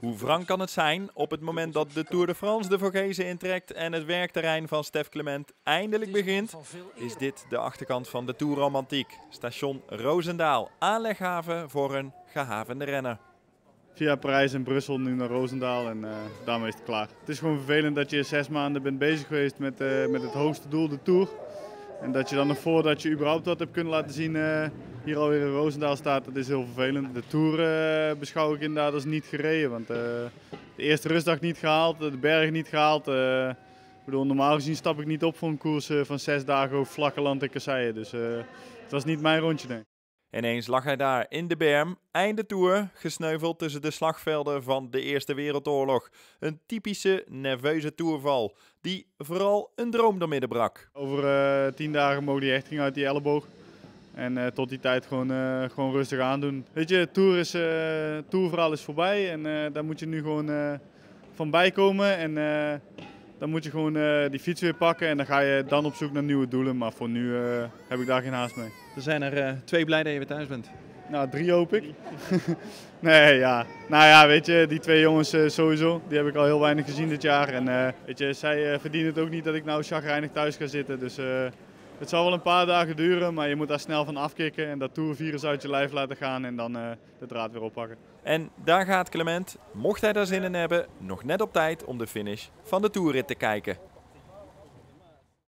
Hoe wrang kan het zijn op het moment dat de Tour de France de Vogezen intrekt en het werkterrein van Stef Clement eindelijk begint? Is dit de achterkant van de Tourromantiek? Station Roosendaal, aanleghaven voor een gehavende renner. Via Parijs en Brussel nu naar Roosendaal en daarmee is het klaar. Het is gewoon vervelend dat je 6 maanden bent bezig geweest met het hoogste doel, de Tour. En dat je dan nog voordat je überhaupt wat hebt kunnen laten zien hier alweer in Roosendaal staat, dat is heel vervelend. De Tour beschouw ik inderdaad als niet gereden, want de eerste rustdag niet gehaald, de bergen niet gehaald. Ik bedoel, normaal gezien stap ik niet op voor een koers van 6 dagen over vlakke land en kasseien, dus het was niet mijn rondje, denk ik. Ineens lag hij daar in de berm, einde Tour, gesneuveld tussen de slagvelden van de Eerste Wereldoorlog. Een typische nerveuze toerval, die vooral een droom doormidden brak. Over 10 dagen mogen die hechting uit die elleboog en tot die tijd gewoon rustig aandoen. Weet je, het toerverhaal is voorbij en daar moet je nu gewoon van bijkomen en dan moet je gewoon die fiets weer pakken en dan ga je dan op zoek naar nieuwe doelen. Maar voor nu heb ik daar geen haast mee. Er zijn er 2 blij dat je weer thuis bent. Nou, 3 hoop ik. Nee, ja. Nou ja, weet je, die 2 jongens sowieso. Die heb ik al heel weinig gezien dit jaar. En weet je, zij verdienen het ook niet dat ik nou chagrijnig thuis ga zitten. Dus het zal wel een paar dagen duren, maar je moet daar snel van afkicken. En dat tourvirus uit je lijf laten gaan en dan de draad weer oppakken. En daar gaat Clement, mocht hij daar zin in hebben, nog net op tijd om de finish van de toerrit te kijken.